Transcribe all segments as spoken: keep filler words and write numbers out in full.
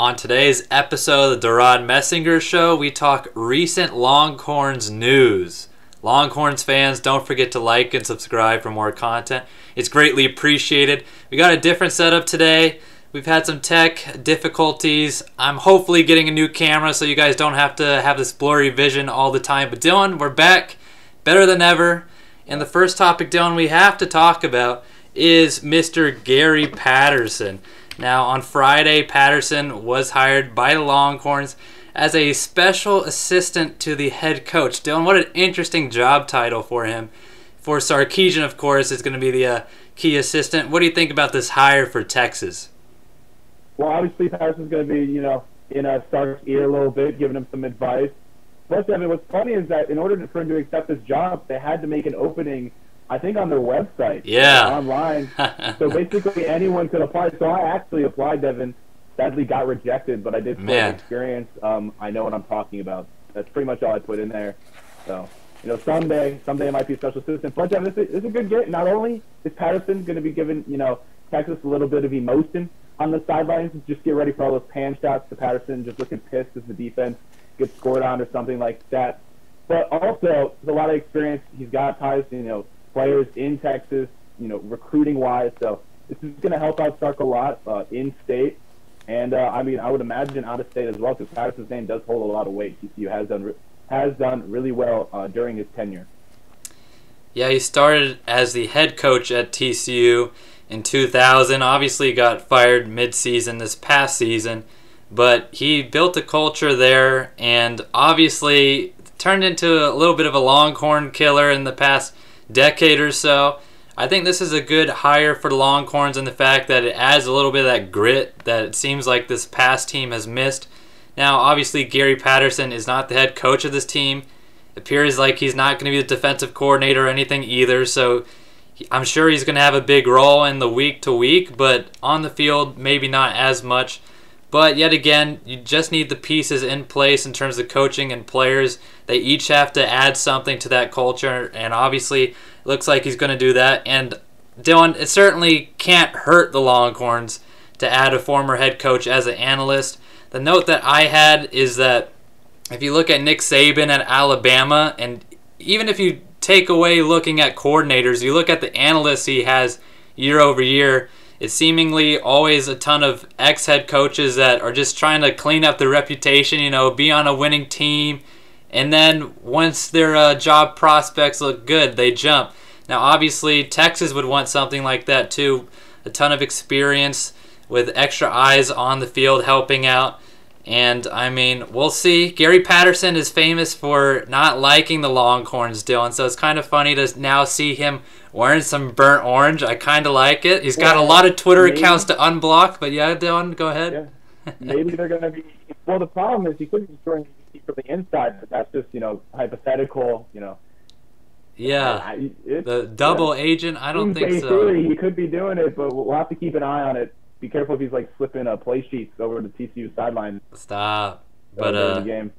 On today's episode of the DeRaud Messinger Show, we talk recent Longhorns news. Longhorns fans, don't forget to like and subscribe for more content. It's greatly appreciated. We got a different setup today. We've had some tech difficulties. I'm hopefully getting a new camera so you guys don't have to have this blurry vision all the time. But Dylan, we're back, better than ever. And the first topic, Dylan, we have to talk about is Mister Gary Patterson. Now, on Friday, Patterson was hired by the Longhorns as a special assistant to the head coach. Dylan, what an interesting job title for him. For Sarkisian, of course, is going to be the uh, key assistant. What do you think about this hire for Texas? Well, obviously, Patterson's going to be, you know, in uh, Sark's ear a little bit, giving him some advice. Plus, I mean, what's funny is that in order for him to accept this job, they had to make an opening, I think, on their website. Yeah. Online. So basically anyone could apply. So I actually applied, Devin. Sadly got rejected, but I did play an experience. Um, I know what I'm talking about. That's pretty much all I put in there. So, you know, someday, someday it might be a special assistant. But, Devin, this is, this is a good get. Not only is Patterson going to be giving, you know, Texas a little bit of emotion on the sidelines, just get ready for all those pan shots to Patterson, just looking pissed as the defense gets scored on or something like that. But also, there's a lot of experience. He's got ties, you know, players in Texas, you know, recruiting-wise. So this is going to help out Sark a lot uh, in-state. And, uh, I mean, I would imagine out-of-state as well, because Patterson's name does hold a lot of weight. T C U has done, has done really well uh, during his tenure. Yeah, he started as the head coach at T C U in two thousand. Obviously got fired mid-season this past season. But he built a culture there and obviously turned into a little bit of a Longhorn killer in the past decade or so. I think this is a good hire for the Longhorns and the fact that it adds a little bit of that grit that it seems like this past team has missed. Now, obviously, Gary Patterson is not the head coach of this team. It appears like he's not going to be the defensive coordinator or anything either, so I'm sure he's going to have a big role in the week-to-week, but on the field, maybe not as much. But yet again, you just need the pieces in place in terms of coaching and players. They each have to add something to that culture, and obviously it looks like he's going to do that. And Dylan, it certainly can't hurt the Longhorns to add a former head coach as an analyst. The note that I had is that if you look at Nick Saban at Alabama, and even if you take away looking at coordinators, you look at the analysts he has year over year, it's seemingly always a ton of ex-head coaches that are just trying to clean up their reputation, you know, be on a winning team. And then once their uh, job prospects look good, they jump. Now, obviously, Texas would want something like that too. A ton of experience with extra eyes on the field helping out. And, I mean, we'll see. Gary Patterson is famous for not liking the Longhorns, Dylan, so it's kind of funny to now see him wearing some burnt orange. I kind of like it. He's got well, a lot of Twitter maybe. accounts to unblock, but yeah, Dylan, go ahead. Yeah. Maybe they're going to be – well, the problem is he couldn't just join from the inside, but that's just, you know, hypothetical, you know. Yeah, I, the double yeah. agent, I don't think so. Theory, he could be doing it, but we'll have to keep an eye on it. Be careful if he's like slipping uh, play sheets over to T C U sideline. Stop. But uh, game.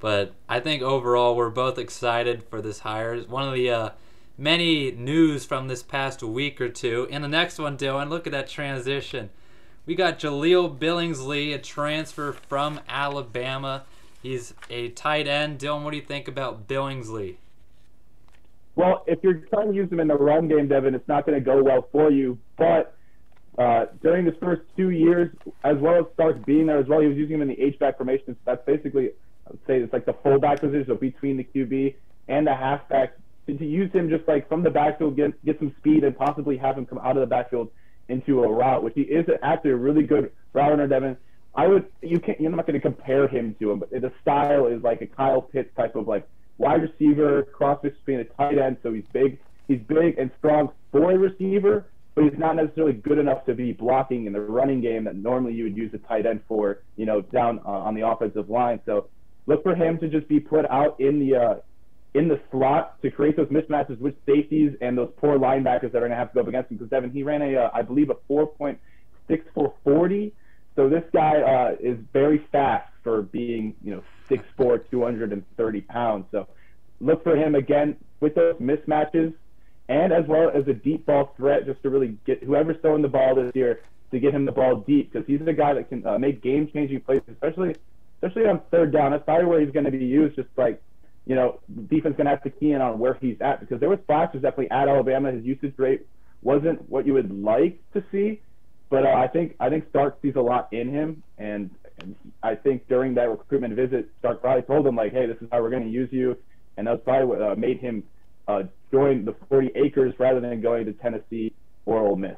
But I think overall we're both excited for this hire. It's one of the uh, many news from this past week or two. And the next one, Dylan, look at that transition. We got Jahleel Billingsley, a transfer from Alabama. He's a tight end. Dylan, what do you think about Billingsley? Well, if you're trying to use him in the run game, Devin, it's not going to go well for you, but Uh, during his first two years, as well as Stark being there as well, he was using him in the H-back formation. That's basically, I would say, it's like the fullback position, so between the Q B and the halfback. To use him just like from the backfield, get, get some speed, and possibly have him come out of the backfield into a route, which he is actually a really good route runner, Devin. I would, you can't, you're not going to compare him to him, but the style is like a Kyle Pitts type of like wide receiver, cross-fish being a tight end, so he's big, he's big and strong for a receiver, but he's not necessarily good enough to be blocking in the running game that normally you would use a tight end for, you know, down uh, on the offensive line. So look for him to just be put out in the uh, in the slot to create those mismatches with safeties and those poor linebackers that are going to have to go up against him. Because, Devin, he ran, a uh, I believe, a four point six four forty. So this guy uh, is very fast for being, you know, six four, two hundred thirty pounds. So look for him, again, with those mismatches, and as well as a deep ball threat, just to really get whoever's throwing the ball this year to get him the ball deep, because he's the guy that can uh, make game-changing plays, especially especially on third down. That's probably where he's going to be used. Just like, you know, defense going to have to key in on where he's at, because there were flashes definitely at Alabama. His usage rate wasn't what you would like to see, but uh, I think I think Stark sees a lot in him, and, and I think during that recruitment visit, Stark probably told him, like, hey, this is how we're going to use you, and that's probably what uh, made him uh, join the forty acres rather than going to Tennessee or Ole Miss.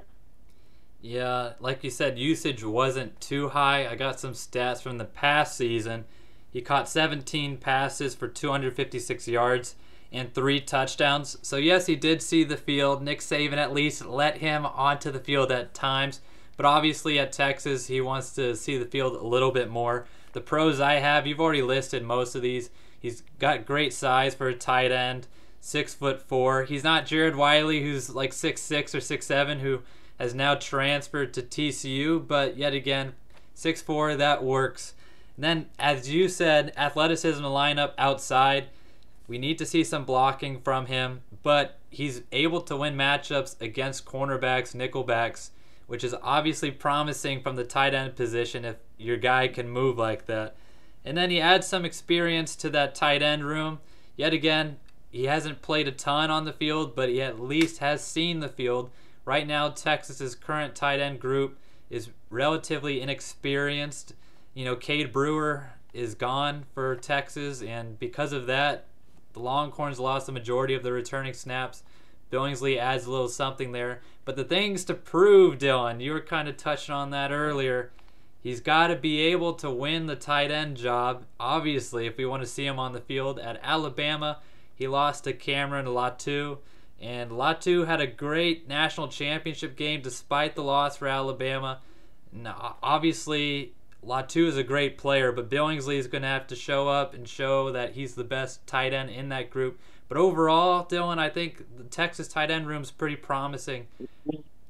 Yeah, like you said, usage wasn't too high. I got some stats from the past season. He caught seventeen passes for two hundred fifty-six yards and three touchdowns. So, yes, he did see the field. Nick Saban at least let him onto the field at times. But obviously at Texas, he wants to see the field a little bit more. The pros I have, you've already listed most of these. He's got great size for a tight end, six foot four. He's not Jared Wiley, who's like six six or six seven, who has now transferred to T C U, but yet again, six four, that works. And then, as you said, athleticism to line up outside. We need to see some blocking from him, but he's able to win matchups against cornerbacks, nickelbacks, which is obviously promising from the tight end position if your guy can move like that. And then he adds some experience to that tight end room. Yet again, he hasn't played a ton on the field, but he at least has seen the field. Right now, Texas's current tight end group is relatively inexperienced. You know, Cade Brewer is gone for Texas, and because of that, the Longhorns lost the majority of the returning snaps. Billingsley adds a little something there. But the things to prove, Dylan, you were kind of touching on that earlier. He's got to be able to win the tight end job, obviously, if we want to see him on the field. At Alabama, he lost to Cameron Latu. And Latu had a great national championship game despite the loss for Alabama. Now, obviously, Latu is a great player, but Billingsley is going to have to show up and show that he's the best tight end in that group. But overall, Dylan, I think the Texas tight end room is pretty promising.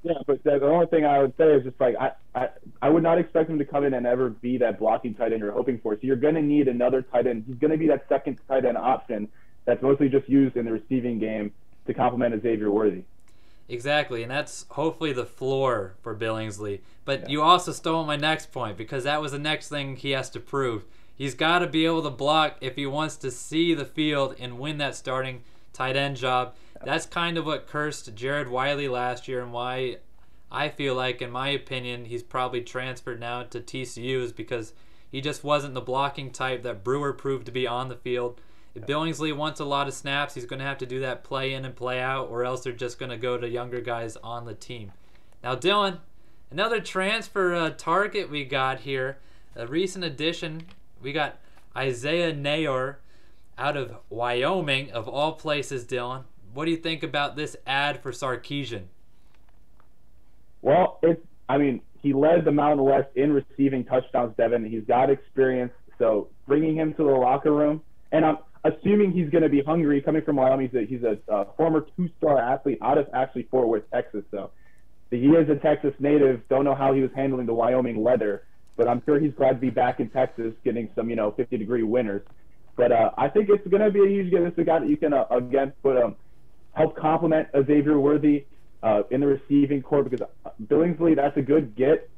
Yeah, but the only thing I would say is just like I, I, I would not expect him to come in and ever be that blocking tight end you're hoping for. So you're going to need another tight end. He's going to be that second tight end option that's mostly just used in the receiving game to complement Xavier Worthy. Exactly, and that's hopefully the floor for Billingsley. But yeah, you also stole my next point, because that was the next thing he has to prove. He's got to be able to block if he wants to see the field and win that starting tight end job. Yeah. That's kind of what cursed Jared Wiley last year, and why I feel like, in my opinion, he's probably transferred now to T C U, is because he just wasn't the blocking type that Brewer proved to be on the field. If Billingsley wants a lot of snaps, he's going to have to do that play in and play out, or else they're just going to go to younger guys on the team. Now, Dylan, another transfer uh, target we got here, a recent addition. We got Isaiah Neyor out of Wyoming, of all places, Dylan. What do you think about this ad for Sarkisian? Well, it's, I mean, he led the Mountain West in receiving touchdowns, Devin. He's got experience, so bringing him to the locker room, and I'm assuming he's going to be hungry, coming from Wyoming. He's a, he's a uh, former two-star athlete out of actually Fort Worth, Texas. So he is a Texas native. Don't know how he was handling the Wyoming weather, but I'm sure he's glad to be back in Texas, getting some, you know, fifty-degree winters. But uh, I think it's going to be a huge game. This is a guy that you can uh, again put um help complement Xavier Worthy uh, in the receiving corps, because Billingsley, that's a good get,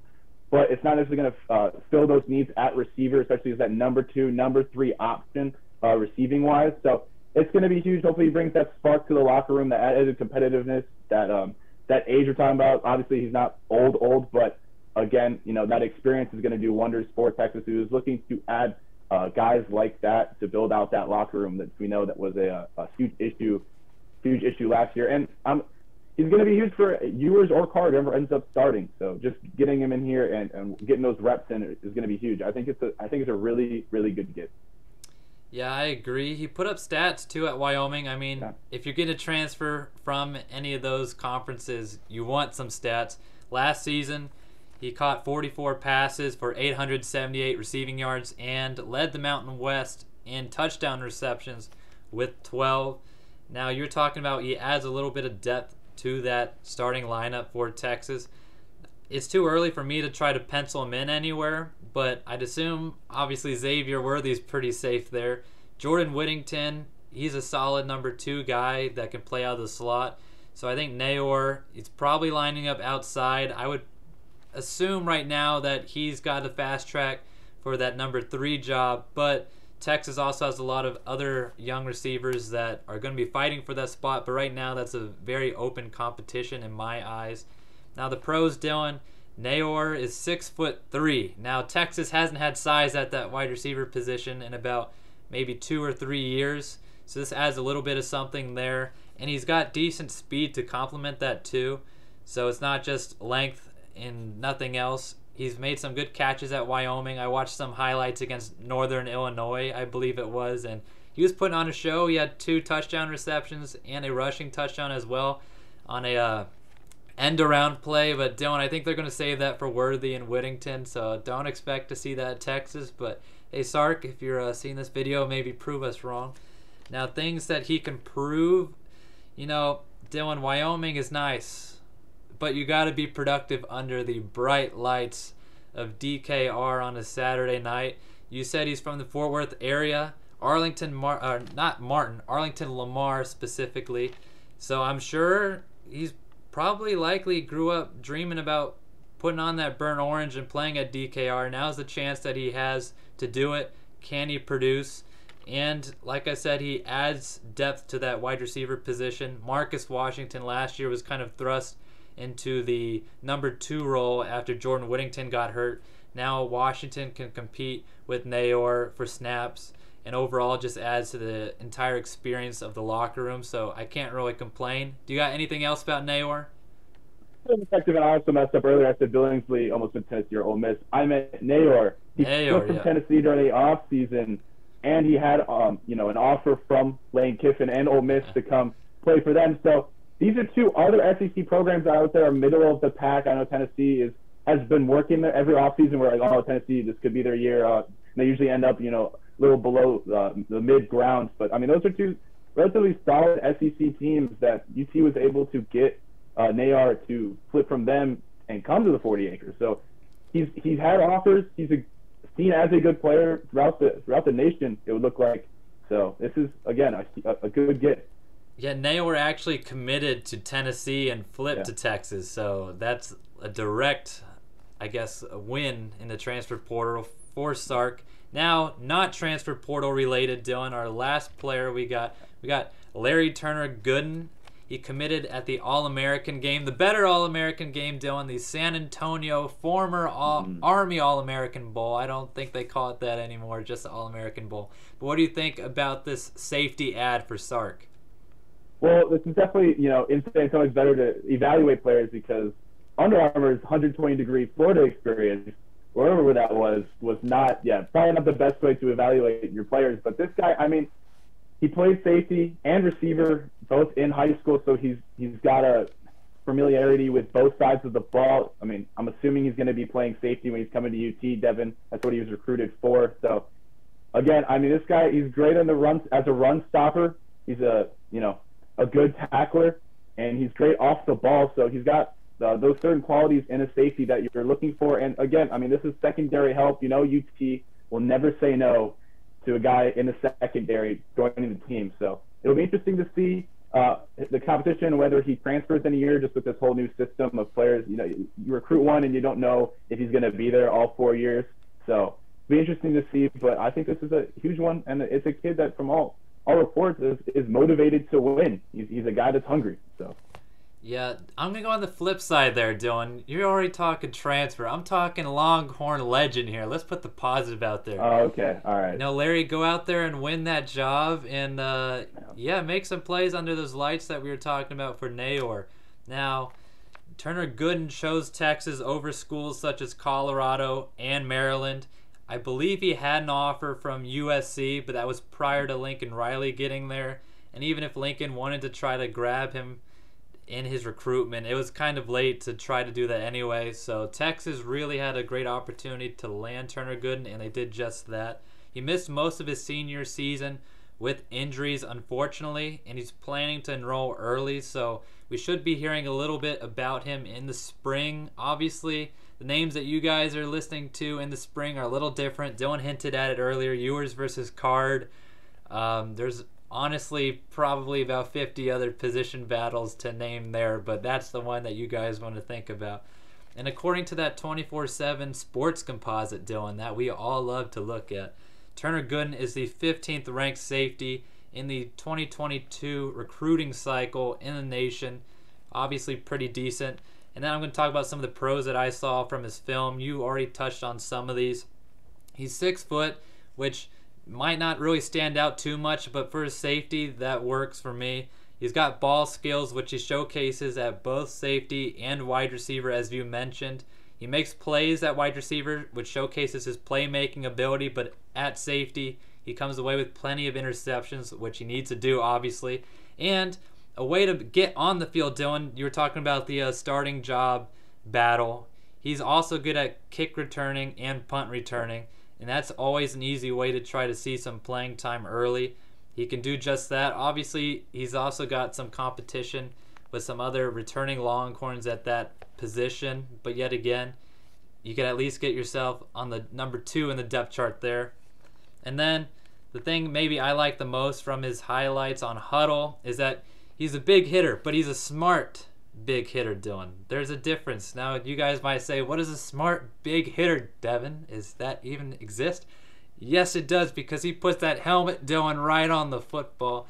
but it's not necessarily going to uh, fill those needs at receiver, especially as that number two, number three option. Uh, receiving wise, so it's going to be huge. Hopefully, he brings that spark to the locker room, that added competitiveness, that um, that age we're talking about. Obviously, he's not old, old, but again, you know, that experience is going to do wonders for Texas, who is looking to add uh, guys like that to build out that locker room that we know that was a, a huge issue, huge issue last year. And um, he's going to be huge for Ewers or Carr, whoever ends up starting. So just getting him in here and, and getting those reps in is going to be huge. I think it's a, I think it's a really, really good get. Yeah, I agree. He put up stats, too, at Wyoming. I mean, yeah, if you're going to transfer from any of those conferences, you want some stats. Last season, he caught forty-four passes for eight hundred seventy-eight receiving yards and led the Mountain West in touchdown receptions with twelve. Now, you're talking about he adds a little bit of depth to that starting lineup for Texas. It's too early for me to try to pencil him in anywhere, but I'd assume, obviously, Xavier Worthy's pretty safe there. Jordan Whittington, he's a solid number two guy that can play out of the slot. So I think Neyor, he's probably lining up outside. I would assume right now that he's got the fast track for that number three job, but Texas also has a lot of other young receivers that are going to be fighting for that spot, but right now that's a very open competition in my eyes. Now the pros, Dylan, Neyor is six foot three. Now Texas hasn't had size at that wide receiver position in about maybe two or three years, so this adds a little bit of something there. And he's got decent speed to complement that too, so it's not just length and nothing else. He's made some good catches at Wyoming. I watched some highlights against Northern Illinois, I believe it was, and he was putting on a show. He had two touchdown receptions and a rushing touchdown as well on a uh, end-around play. But Dylan, I think they're going to save that for Worthy and Whittington, so don't expect to see that at Texas. But hey, Sark, if you're uh, seeing this video, maybe prove us wrong. Now, things that he can prove, you know, Dylan, Wyoming is nice, but you got to be productive under the bright lights of D K R on a Saturday night. You said he's from the Fort Worth area, Arlington, Mar uh, not Martin, Arlington Lamar specifically. So I'm sure he's probably likely grew up dreaming about putting on that burnt orange and playing at D K R. Now's the chance that he has to do it. Can he produce? And like I said, he adds depth to that wide receiver position. Marcus Washington last year was kind of thrust into the number two role after Jordan Whittington got hurt. Now Washington can compete with Neyor for snaps, and overall just adds to the entire experience of the locker room, so I can't really complain. Do you got anything else about Neyor? I also messed up earlier. I said Billingsley almost went Tennessee or Ole Miss. I meant Neyor. He was from yeah. Tennessee during the offseason, and he had um, you know, an offer from Lane Kiffin and Ole Miss yeah. to come play for them. So these are two other S E C programs out there are middle of the pack. I know Tennessee is has been working there every offseason. We're like, oh, Tennessee, this could be their year. Uh, they usually end up, you know, a little below uh, the mid ground. But I mean, those are two relatively solid S E C teams that U T was able to get uh, Neyor to flip from them and come to the forty acres. So he's he's had offers. He's a, seen as a good player throughout the throughout the nation, it would look like. So this is again a, a good get. Yeah, Neyor actually committed to Tennessee and flipped yeah. to Texas, so that's a direct, I guess, a win in the transfer portal for Sark. Now, not transfer portal related, Dylan, our last player we got, we got Larry Turner-Gooden. He committed at the All-American game, the better All-American game, Dylan, the San Antonio former All mm. Army All-American Bowl. I don't think they call it that anymore, just the All-American Bowl. But what do you think about this safety ad for Sark? Well, this is definitely, you know, in San Antonio, it's better to evaluate players because Under Armour's one hundred twenty degree Florida experience, wherever that was, was not, yeah, probably not the best way to evaluate your players. But this guy, I mean, he played safety and receiver both in high school, so he's he's got a familiarity with both sides of the ball. I mean, I'm assuming he's going to be playing safety when he's coming to U T, Devin. That's what he was recruited for. So, again, I mean, this guy, he's great on the run as a run stopper. He's a, you know, a good tackler, and he's great off the ball. So he's got uh, those certain qualities in a safety that you're looking for. And again, I mean, this is secondary help. You know, U T will never say no to a guy in the secondary joining the team. So it'll be interesting to see uh, the competition, whether he transfers in a year, just with this whole new system of players. You know, you recruit one and you don't know if he's going to be there all four years. So it'll be interesting to see, but I think this is a huge one. And it's a kid that from all all reports is, is motivated to win. He's, he's a guy that's hungry. So, yeah, I'm going to go on the flip side there, Dylan. You're already talking transfer. I'm talking Longhorn legend here. Let's put the positive out there. Oh, okay. All right. Now, Larry, go out there and win that job and, uh, yeah, make some plays under those lights that we were talking about for Neyor. Now, Turner-Gooden chose Texas over schools such as Colorado and Maryland. I believe he had an offer from U S C, but that was prior to Lincoln Riley getting there. And even if Lincoln wanted to try to grab him in his recruitment, it was kind of late to try to do that anyway. So Texas really had a great opportunity to land Turner-Gooden, and they did just that. He missed most of his senior season with injuries, unfortunately, and he's planning to enroll early. So we should be hearing a little bit about him in the spring, obviously. The names that you guys are listening to in the spring are a little different. Dylan hinted at it earlier, Ewers versus Carr. Um, there's honestly probably about fifty other position battles to name there, but that's the one that you guys want to think about. And according to that twenty-four seven Sports composite, Dylan, that we all love to look at, Turner-Gooden is the fifteenth ranked safety in the twenty twenty-two recruiting cycle in the nation. Obviously pretty decent. And then I'm going to talk about some of the pros that I saw from his film. You already touched on some of these. He's six foot, which might not really stand out too much, but for his safety, that works for me. He's got ball skills, which he showcases at both safety and wide receiver, as you mentioned. He makes plays at wide receiver, which showcases his playmaking ability, but at safety, he comes away with plenty of interceptions, which he needs to do, obviously. And a way to get on the field, Dylan, you were talking about the uh, starting job battle. He's also good at kick returning and punt returning, and that's always an easy way to try to see some playing time early. He can do just that. Obviously, he's also got some competition with some other returning Longhorns at that position, but yet again, you can at least get yourself on the number two in the depth chart there. And then the thing maybe I like the most from his highlights on Huddle is that he's a big hitter, but he's a smart big hitter, Dylan. There's a difference. Now, you guys might say, what is a smart big hitter, Devin? Does that even exist? Yes, it does, because he puts that helmet, Dylan, right on the football.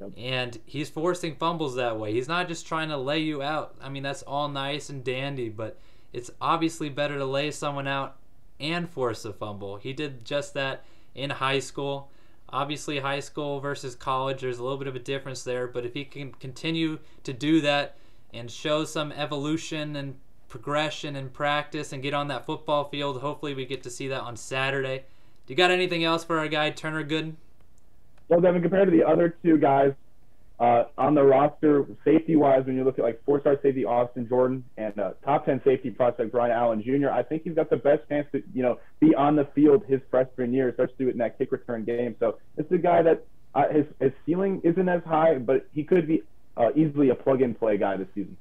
Yep. And he's forcing fumbles that way. He's not just trying to lay you out. I mean, that's all nice and dandy, but it's obviously better to lay someone out and force a fumble. He did just that in high school. Obviously, high school versus college, there's a little bit of a difference there, but if he can continue to do that and show some evolution and progression and practice and get on that football field, hopefully we get to see that on Saturday. Do you got anything else for our guy, Turner-Gooden? Well, Devin, compared to the other two guys uh, on the roster, safety-wise, when you look at like four-star safety Austin Jordan and uh, top ten safety prospect Brian Allen Junior, I think he's got the best chance to, you know, be on the field his freshman year, starts to do it in that kick return game. So this is a guy that uh, his, his ceiling isn't as high, but he could be Uh, easily a plug-and-play guy this season.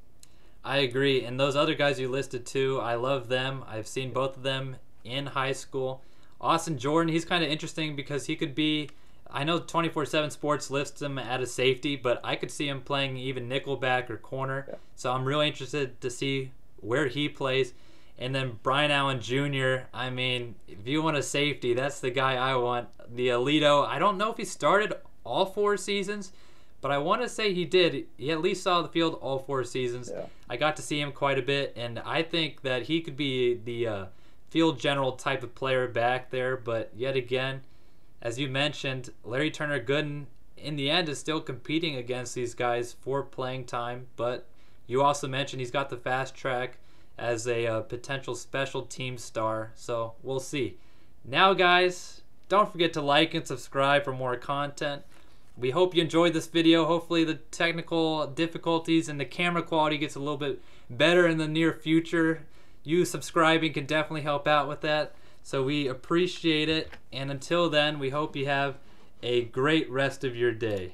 I agree, and those other guys you listed too, I love them. I've seen both of them in high school. Austin Jordan, he's kind of interesting because he could be, I know twenty-four seven Sports lists him at a safety, but I could see him playing even nickelback or corner, yeah. So I'm really interested to see where he plays. And then Brian Allen Junior, I mean, if you want a safety, that's the guy I want. The Alito, I don't know if he started all four seasons, but I want to say he did. He at least saw the field all four seasons. Yeah. I got to see him quite a bit, and I think that he could be the uh, field general type of player back there. But yet again, as you mentioned, Larry Turner-Gooden in the end is still competing against these guys for playing time. But you also mentioned he's got the fast track as a uh, potential special team star. So we'll see. Now, guys, don't forget to like and subscribe for more content. We hope you enjoyed this video. Hopefully the technical difficulties and the camera quality gets a little bit better in the near future. You subscribing can definitely help out with that. So we appreciate it. And until then, we hope you have a great rest of your day.